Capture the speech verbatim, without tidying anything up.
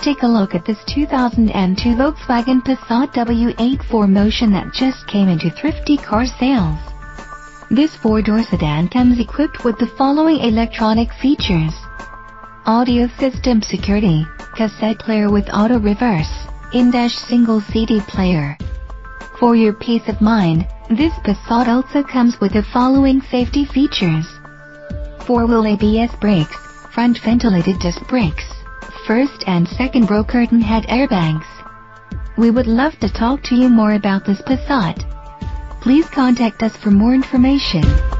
Take a look at this two thousand two Volkswagen Passat W eight four motion that just came into Thrifty Car Sales. This four-door sedan comes equipped with the following electronic features: audio system security, cassette player with auto reverse, in-dash single C D player. For your peace of mind, this Passat also comes with the following safety features: four-wheel A B S brakes, front ventilated disc brakes, first and second row curtain head airbags. We would love to talk to you more about this Passat. Please contact us for more information.